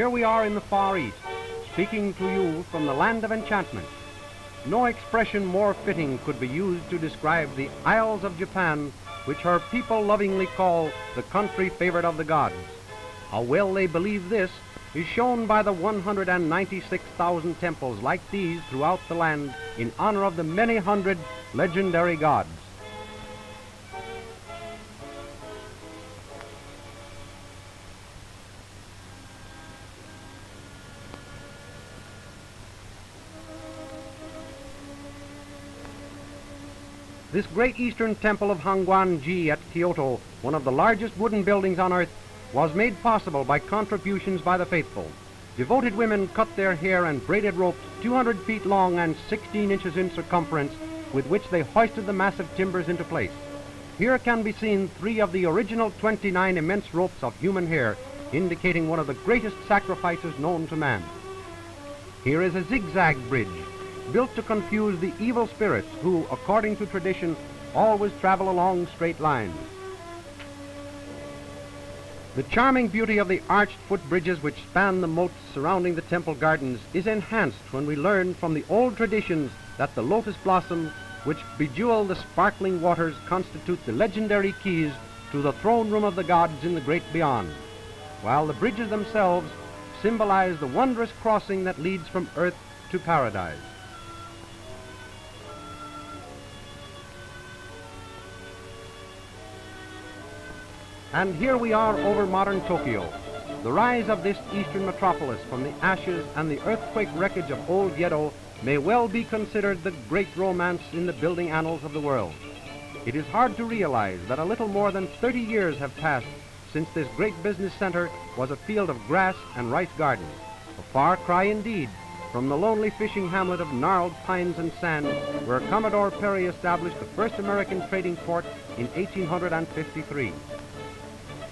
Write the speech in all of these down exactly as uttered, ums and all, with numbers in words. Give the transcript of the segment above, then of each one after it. Here we are in the Far East, speaking to you from the land of enchantment. No expression more fitting could be used to describe the Isles of Japan, which her people lovingly call the country favorite of the gods. How well they believe this is shown by the one hundred ninety-six thousand temples like these throughout the land in honor of the many hundred legendary gods. This great eastern temple of Hanguan-ji at Kyoto, one of the largest wooden buildings on earth, was made possible by contributions by the faithful. Devoted women cut their hair and braided ropes two hundred feet long and sixteen inches in circumference, with which they hoisted the massive timbers into place. Here can be seen three of the original twenty-nine immense ropes of human hair, indicating one of the greatest sacrifices known to man. Here is a zigzag bridge, built to confuse the evil spirits who, according to tradition, always travel along straight lines. The charming beauty of the arched footbridges which span the moats surrounding the temple gardens is enhanced when we learn from the old traditions that the lotus blossoms which bejewel the sparkling waters constitute the legendary keys to the throne room of the gods in the great beyond, while the bridges themselves symbolize the wondrous crossing that leads from earth to paradise. And here we are over modern Tokyo. The rise of this eastern metropolis from the ashes and the earthquake wreckage of old Yedo may well be considered the great romance in the building annals of the world. It is hard to realize that a little more than thirty years have passed since this great business center was a field of grass and rice gardens, a far cry indeed from the lonely fishing hamlet of gnarled pines and sand where Commodore Perry established the first American trading port in eighteen fifty-three.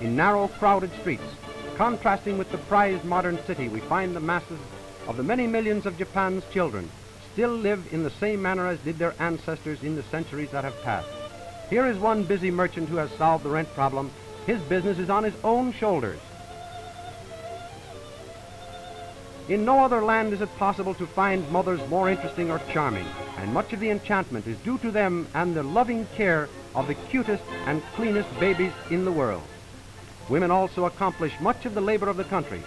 In narrow, crowded streets, contrasting with the prized modern city, we find the masses of the many millions of Japan's children still live in the same manner as did their ancestors in the centuries that have passed. Here is one busy merchant who has solved the rent problem. His business is on his own shoulders. In no other land is it possible to find mothers more interesting or charming, and much of the enchantment is due to them and the loving care of the cutest and cleanest babies in the world. Women also accomplish much of the labor of the country.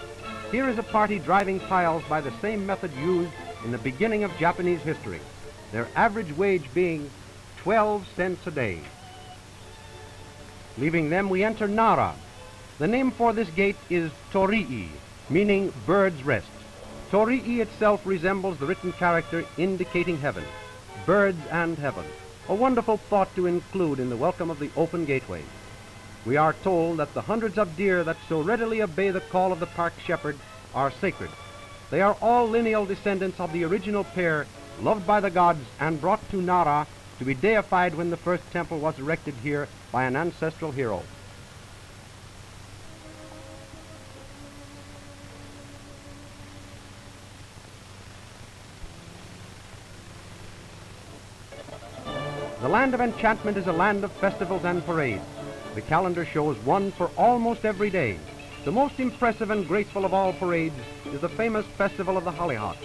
Here is a party driving piles by the same method used in the beginning of Japanese history, their average wage being twelve cents a day. Leaving them, we enter Nara. The name for this gate is Torii, meaning bird's rest. Torii itself resembles the written character indicating heaven, birds and heaven, a wonderful thought to include in the welcome of the open gateway. We are told that the hundreds of deer that so readily obey the call of the park shepherd are sacred. They are all lineal descendants of the original pair, loved by the gods and brought to Nara to be deified when the first temple was erected here by an ancestral hero. The land of enchantment is a land of festivals and parades. The calendar shows one for almost every day. The most impressive and graceful of all parades is the famous festival of the hollyhock.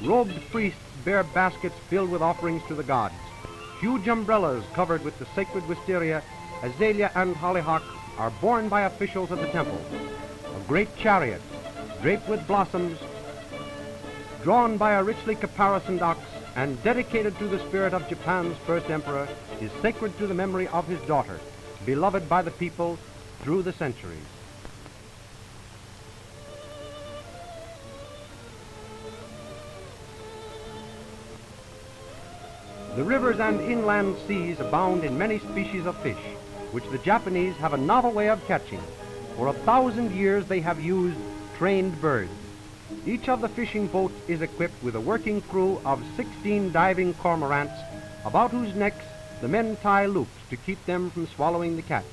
Robed priests bear baskets filled with offerings to the gods. Huge umbrellas covered with the sacred wisteria, azalea and hollyhock are borne by officials of the temple. A great chariot, draped with blossoms, drawn by a richly caparisoned ox and dedicated to the spirit of Japan's first emperor, is sacred to the memory of his daughter, beloved by the people through the centuries. The rivers and inland seas abound in many species of fish, which the Japanese have a novel way of catching. For a thousand years they have used trained birds. Each of the fishing boats is equipped with a working crew of sixteen diving cormorants, about whose necks the men tie loops to keep them from swallowing the catch.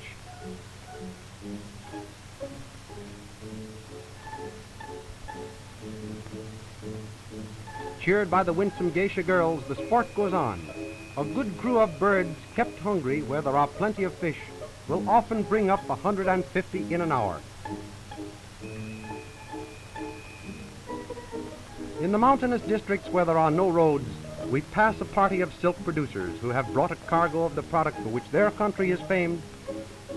Cheered by the winsome geisha girls, the sport goes on. A good crew of birds kept hungry where there are plenty of fish will often bring up one hundred fifty in an hour. In the mountainous districts where there are no roads, we pass a party of silk producers who have brought a cargo of the product for which their country is famed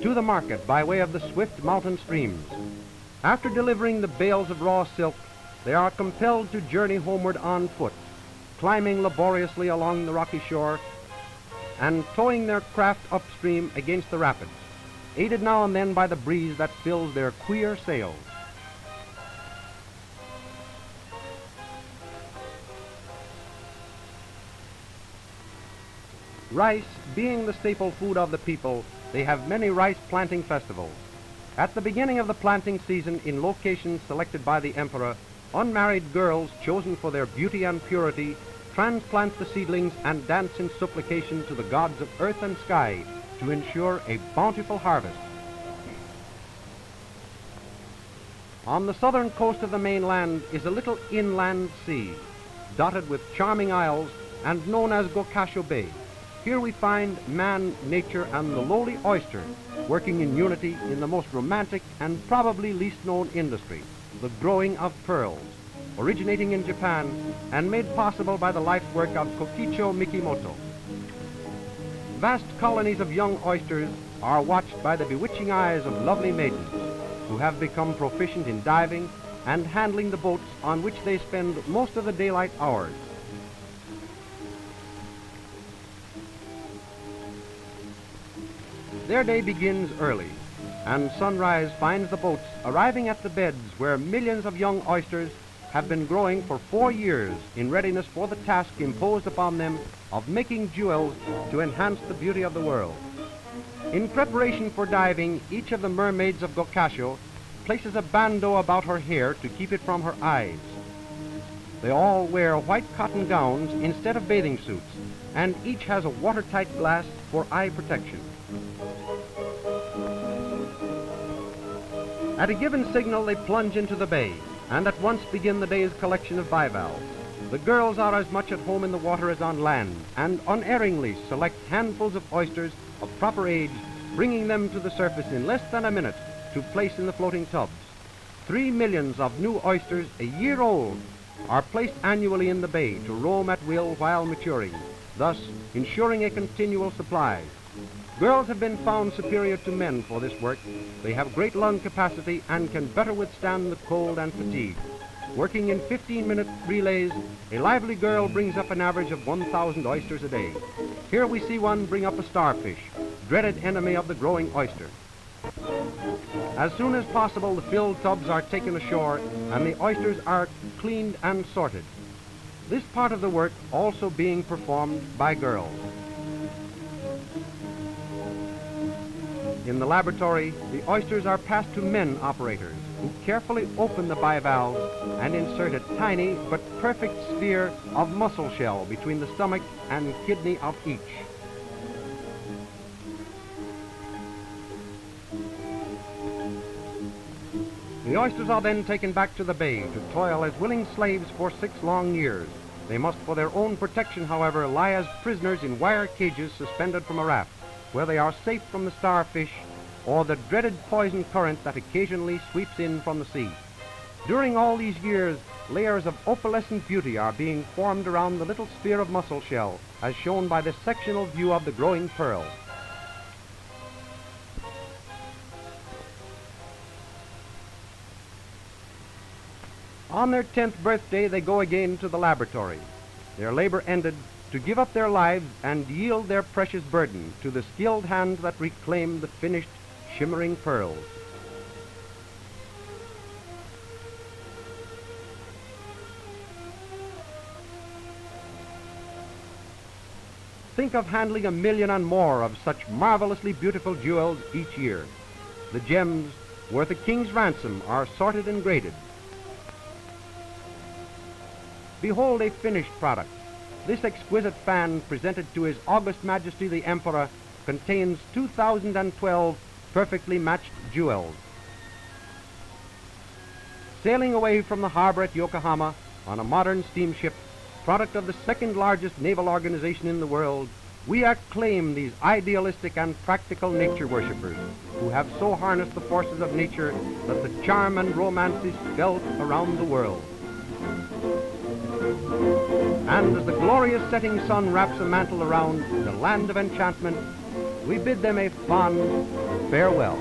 to the market by way of the swift mountain streams. After delivering the bales of raw silk, they are compelled to journey homeward on foot, climbing laboriously along the rocky shore and towing their craft upstream against the rapids, aided now and then by the breeze that fills their queer sails. Rice being the staple food of the people, they have many rice planting festivals. At the beginning of the planting season, in locations selected by the emperor, unmarried girls chosen for their beauty and purity transplant the seedlings and dance in supplication to the gods of earth and sky to ensure a bountiful harvest. On the southern coast of the mainland is a little inland sea, dotted with charming isles and known as Gokasho Bay. Here we find man, nature, and the lowly oyster working in unity in the most romantic and probably least known industry, the growing of pearls, originating in Japan and made possible by the life work of Kokichi Mikimoto. Vast colonies of young oysters are watched by the bewitching eyes of lovely maidens who have become proficient in diving and handling the boats on which they spend most of the daylight hours. Their day begins early, and sunrise finds the boats arriving at the beds where millions of young oysters have been growing for four years in readiness for the task imposed upon them of making jewels to enhance the beauty of the world. In preparation for diving, each of the mermaids of Gokasho places a bandeau about her hair to keep it from her eyes. They all wear white cotton gowns instead of bathing suits, and each has a watertight glass for eye protection. At a given signal, they plunge into the bay and at once begin the day's collection of bivalves. The girls are as much at home in the water as on land and unerringly select handfuls of oysters of proper age, bringing them to the surface in less than a minute to place in the floating tubs. Three millions of new oysters a year old are placed annually in the bay to roam at will while maturing, thus ensuring a continual supply. Girls have been found superior to men for this work. They have great lung capacity and can better withstand the cold and fatigue. Working in fifteen-minute relays, a lively girl brings up an average of one thousand oysters a day. Here we see one bring up a starfish, dreaded enemy of the growing oyster. As soon as possible, the filled tubs are taken ashore and the oysters are cleaned and sorted. This part of the work also being performed by girls. In the laboratory, the oysters are passed to men operators who carefully open the bivalves and insert a tiny but perfect sphere of mussel shell between the stomach and kidney of each. The oysters are then taken back to the bay to toil as willing slaves for six long years. They must, for their own protection, however, lie as prisoners in wire cages suspended from a raft, where they are safe from the starfish or the dreaded poison current that occasionally sweeps in from the sea. During all these years, layers of opalescent beauty are being formed around the little sphere of mussel shell, as shown by this sectional view of the growing pearl. On their tenth birthday, they go again to the laboratory. Their labor ended, to give up their lives and yield their precious burden to the skilled hand that reclaimed the finished, shimmering pearls. Think of handling a million and more of such marvelously beautiful jewels each year. The gems, worth a king's ransom, are sorted and graded. Behold a finished product. This exquisite fan, presented to His August Majesty the Emperor, contains two thousand twelve perfectly matched jewels. Sailing away from the harbor at Yokohama on a modern steamship, product of the second largest naval organization in the world, we acclaim these idealistic and practical nature worshippers who have so harnessed the forces of nature that the charm and romance is felt around the world. And as the glorious setting sun wraps a mantle around the land of enchantment, we bid them a fond farewell.